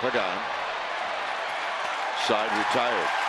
Pagan. Side retired.